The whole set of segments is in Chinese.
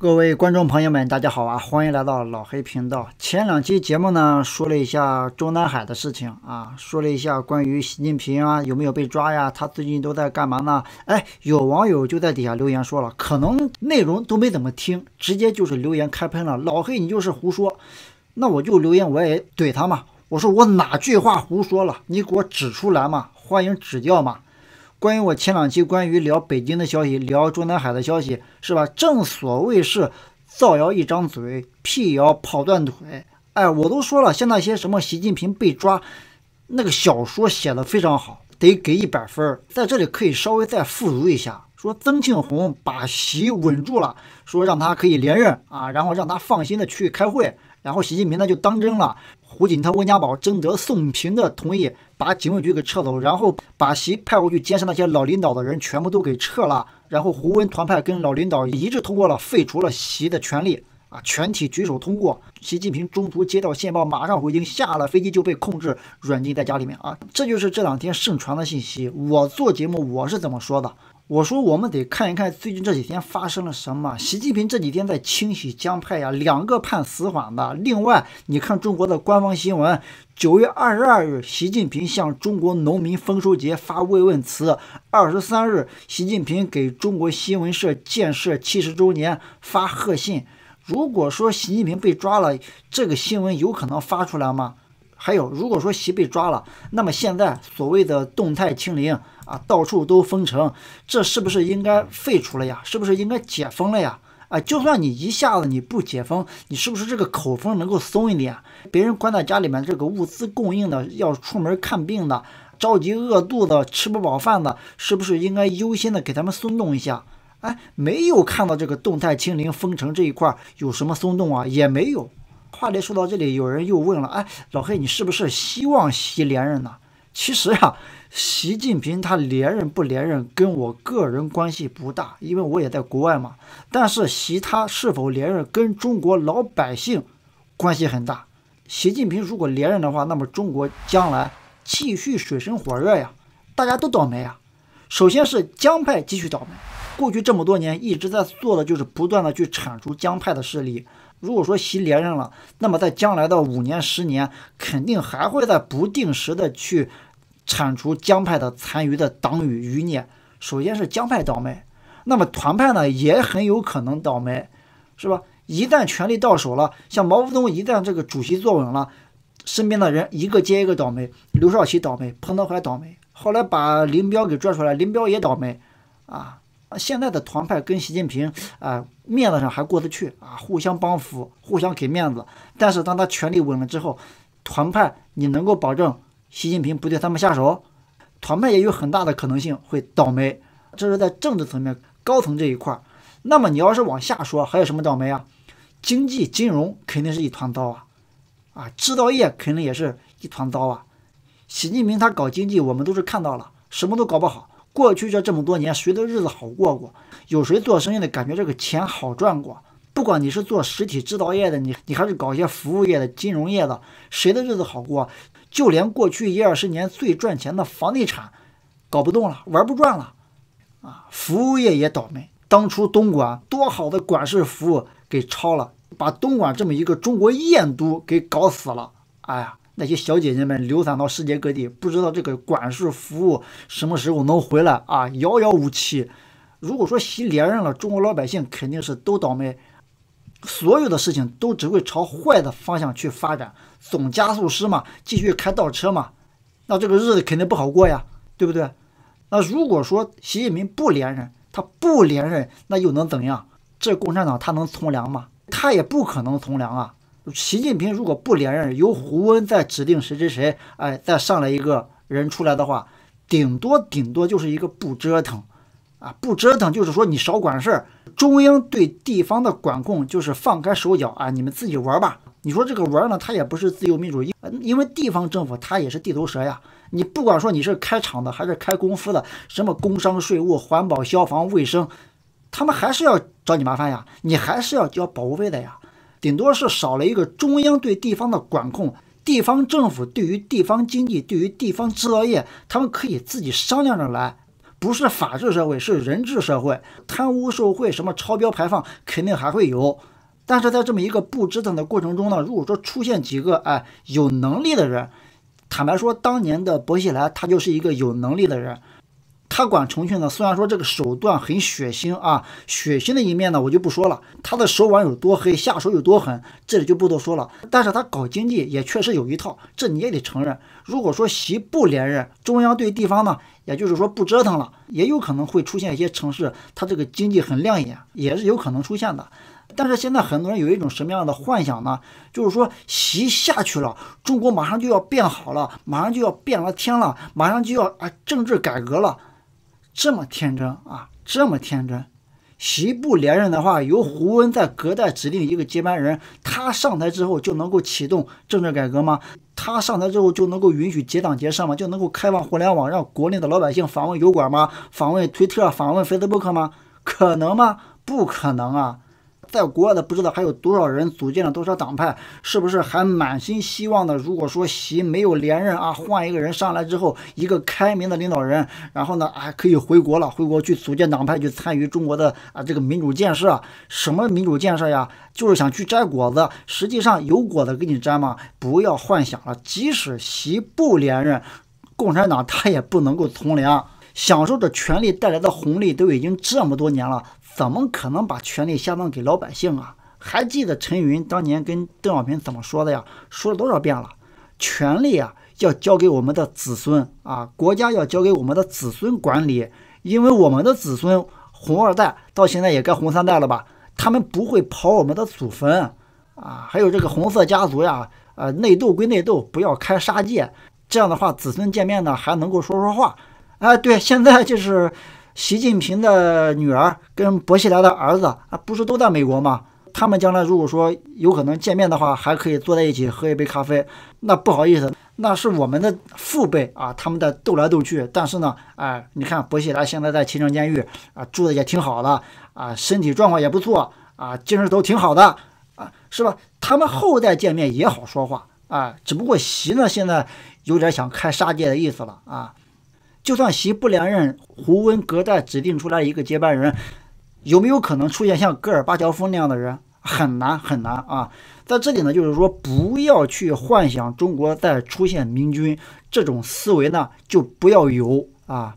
各位观众朋友们，大家好啊！欢迎来到老黑频道。前两期节目呢，说了一下中南海的事情啊，说了一下关于习近平啊有没有被抓呀，他最近都在干嘛呢？哎，有网友就在底下留言说了，可能内容都没怎么听，直接就是留言开喷了。老黑，你就是胡说！那我就留言，我也怼他嘛。我说我哪句话胡说了？你给我指出来嘛，欢迎指教嘛。关于我前两期关于聊北京的消息，聊中南海的消息，是吧？正所谓是造谣一张嘴，辟谣跑断腿。哎，我都说了，像那些什么习近平被抓，那个小说写的非常好，得给100分。在这里可以稍微再附读一下，说曾庆红把习稳住了，说让他可以连任啊，然后让他放心的去开会，然后习近平呢就当真了。胡锦涛、温家宝征得宋平的同意，把警卫局给撤走，然后把习派过去监视那些老领导的人全部都给撤了，然后胡温团派跟老领导一致通过了废除了习的权利啊，全体举手通过。习近平中途接到线报，马上回京，下了飞机就被控制软禁在家里面啊，这就是这两天盛传的信息。我做节目我是怎么说的？我说我们得看一看最近这几天发生了什么。习近平这几天在清洗江派呀，2个判死缓的。另外，你看中国的官方新闻，9月22日，习近平向中国农民丰收节发慰问词；23日，习近平给中国新闻社建设70周年发贺信。如果说习近平被抓了，这个新闻有可能发出来吗？还有，如果说习被抓了，那么现在所谓的动态清零啊，到处都封城，这是不是应该废除了呀？是不是应该解封了呀？啊，就算你一下子你不解封，你是不是这个口风能够松一点？别人关在家里面，这个物资供应的，要出门看病的，着急饿肚子吃不饱饭的，是不是应该优先的给他们松动一下？哎，没有看到这个动态清零封城这一块有什么松动啊，也没有。话题说到这里，有人又问了，哎，老黑，你是不是希望习连任呢？其实呀，习近平他连任不连任跟我个人关系不大，因为我也在国外嘛。但是习他是否连任跟中国老百姓关系很大。习近平如果连任的话，那么中国将来继续水深火热呀，大家都倒霉呀。首先是江派继续倒霉，过去这么多年一直在做的就是不断的去铲除江派的势力。如果说习连任了，那么在将来的5年10年，肯定还会在不定时的去铲除江派的残余的党羽余孽。首先是江派倒霉，那么团派呢也很有可能倒霉，是吧？一旦权力到手了，像毛泽东一旦这个主席坐稳了，身边的人一个接一个倒霉，刘少奇倒霉，彭德怀倒霉，后来把林彪给拽出来，林彪也倒霉啊。现在的团派跟习近平面子上还过得去啊，互相帮扶，互相给面子。但是当他权力稳了之后，团派你能够保证习近平不对他们下手？团派也有很大的可能性会倒霉，这是在政治层面高层这一块。那么你要是往下说，还有什么倒霉啊？经济金融肯定是一团糟啊，制造业肯定也是一团糟啊。习近平他搞经济，我们都是看到了，什么都搞不好。过去这么多年，谁的日子好过？有谁做生意的感觉这个钱好赚过？不管你是做实体制造业的，你还是搞一些服务业的、金融业的，谁的日子好过？就连过去10-20年最赚钱的房地产，搞不动了，玩不转了啊！服务业也倒霉，当初东莞多好的管事服务给抄了，把东莞这么一个中国艳都给搞死了。哎呀！那些小姐姐们流散到世界各地，不知道这个管事服务什么时候能回来啊，遥遥无期。如果说习连任了，中国老百姓肯定是都倒霉，所有的事情都只会朝坏的方向去发展，总加速师嘛，继续开倒车嘛，那这个日子肯定不好过呀，对不对？那如果说习近平不连任，他不连任，那又能怎样？这共产党他能从良吗？他也不可能从良啊。习近平如果不连任，由胡温再指定谁，哎，再上来一个人出来的话，顶多就是一个不折腾啊，不折腾就是说你少管事儿，中央对地方的管控就是放开手脚啊，你们自己玩吧。你说这个玩呢，它也不是自由民主，因为地方政府它也是地头蛇呀。你不管说你是开厂的还是开公司的，什么工商、税务、环保、消防、卫生，他们还是要找你麻烦呀，你还是要交保护费的呀。顶多是少了一个中央对地方的管控，地方政府对于地方经济、对于地方制造业，他们可以自己商量着来，不是法治社会，是人治社会。贪污受贿、什么超标排放，肯定还会有。但是在这么一个不折腾的过程中呢，如果说出现几个有能力的人，坦白说，当年的薄熙来他就是一个有能力的人。 他管重庆呢，虽然说这个手段很血腥啊，血腥的一面呢我就不说了，他的手腕有多黑，下手有多狠，这里就不多说了。但是他搞经济也确实有一套，这你也得承认。如果说习不连任，中央对地方呢，也就是说不折腾了，也有可能会出现一些城市，它这个经济很亮眼，也是有可能出现的。 但是现在很多人有一种什么样的幻想呢？就是说习下去了，中国马上就要变好了，马上就要变了天了，马上就要政治改革了，这么天真啊，这么天真！习不连任的话，由胡温在隔代指定一个接班人，他上台之后就能够启动政治改革吗？他上台之后就能够允许结党结社吗？就能够开放互联网，让国内的老百姓访问油管吗？访问推特、访问 Facebook 吗？可能吗？不可能啊！ 在国外的不知道还有多少人组建了多少党派，是不是还满心希望的？如果说习没有连任啊，换一个人上来之后，一个开明的领导人，然后呢，可以回国了，回国去组建党派，去参与中国的这个民主建设。什么民主建设呀？就是想去摘果子，实际上有果子给你摘吗？不要幻想了。即使习不连任，共产党他也不能够从良。 享受着权力带来的红利都已经这么多年了，怎么可能把权力下放给老百姓啊？还记得陈云当年跟邓小平怎么说的呀？说了多少遍了？权力啊，要交给我们的子孙啊，国家要交给我们的子孙管理，因为我们的子孙红二代到现在也该红三代了吧？他们不会刨我们的祖坟啊。还有这个红色家族呀，内斗归内斗，不要开杀戒，这样的话子孙见面呢还能够说说话。 哎，对，现在就是习近平的女儿跟薄熙来的儿子啊，不是都在美国吗？他们将来如果说有可能见面的话，还可以坐在一起喝一杯咖啡。那不好意思，那是我们的父辈啊，他们在斗来斗去。但是呢，哎，你看薄熙来现在在秦城监狱啊，住的也挺好的啊，身体状况也不错啊，精神头挺好的啊，是吧？他们后代见面也好说话啊，只不过习呢现在有点想开杀戒的意思了啊。 就算习不连任，胡温隔代指定出来一个接班人，有没有可能出现像戈尔巴乔夫那样的人？很难很难啊！在这里呢，就是说不要去幻想中国再出现明君，这种思维呢就不要有啊。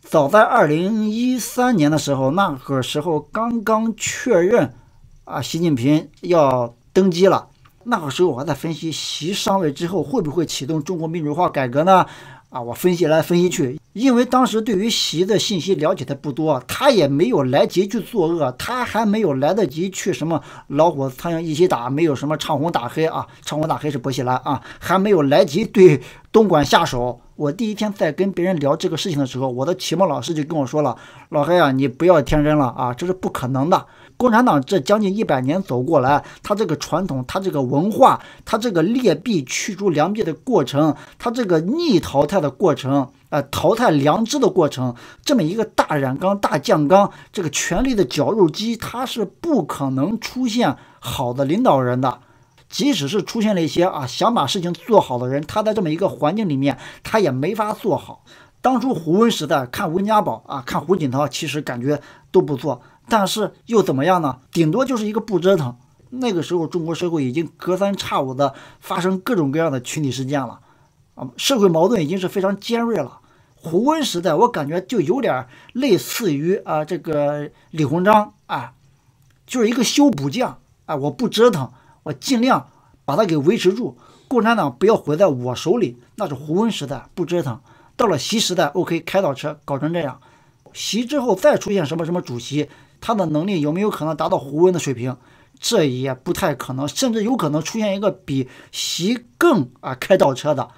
早在2013年的时候，那个时候刚刚确认啊，习近平要登基了，那个时候我还在分析习上位之后会不会启动中国民主化改革呢？ 啊，我分析来分析去，因为当时对于习的信息了解的不多，他也没有来及去作恶，他还没有来得及去什么老虎苍蝇一起打，没有什么唱红打黑啊，唱红打黑是薄熙来啊，还没有来及对东莞下手。我第一天在跟别人聊这个事情的时候，我的启蒙老师就跟我说了，老黑啊，你不要天真了啊，这是不可能的。共产党这将近100年走过来，他这个传统，他这个文化，他这个劣币驱逐良币的过程，他这个逆淘汰。 的过程，淘汰良知的过程，这么一个大染缸、大酱缸，这个权力的绞肉机，它是不可能出现好的领导人的。即使是出现了一些想把事情做好的人，他在这么一个环境里面，他也没法做好。当初胡温时代，看温家宝啊，看胡锦涛，其实感觉都不错，但是又怎么样呢？顶多就是一个不折腾。那个时候，中国社会已经隔三差五的发生各种各样的群体事件了。 啊，社会矛盾已经是非常尖锐了。胡温时代，我感觉就有点类似于这个李鸿章啊，就是一个修补匠啊，我不折腾，我尽量把它给维持住。共产党不要毁在我手里，那是胡温时代不折腾。到了习时代 ，OK， 开倒车搞成这样。习之后再出现什么什么主席，他的能力有没有可能达到胡温的水平？ 这也不太可能，甚至有可能出现一个比习更开倒车的。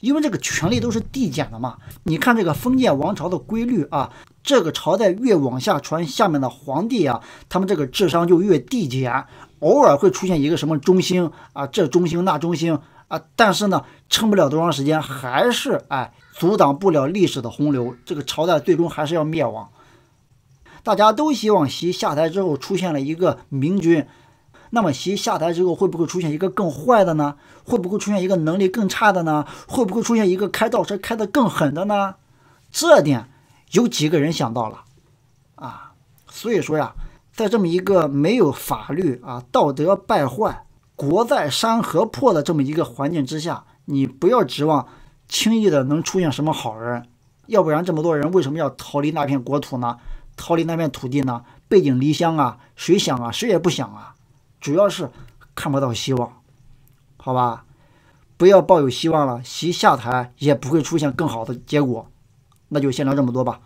因为这个权力都是递减的嘛，你看这个封建王朝的规律啊，这个朝代越往下传，下面的皇帝啊，他们这个智商就越递减，偶尔会出现一个什么中兴啊，这中兴那中兴啊，但是呢，撑不了多长时间，还是阻挡不了历史的洪流，这个朝代最终还是要灭亡。大家都希望习下台之后出现了一个明君。 那么习下台之后会不会出现一个更坏的呢？会不会出现一个能力更差的呢？会不会出现一个开倒车开得更狠的呢？这点有几个人想到了啊？所以说呀，在这么一个没有法律啊、道德败坏、国在山河破的这么一个环境之下，你不要指望轻易的能出现什么好人，要不然这么多人为什么要逃离那片国土呢？逃离那片土地呢？背井离乡啊，谁想啊？谁也不想啊，主要是看不到希望，好吧？不要抱有希望了，习下台也不会出现更好的结果。那就先聊这么多吧。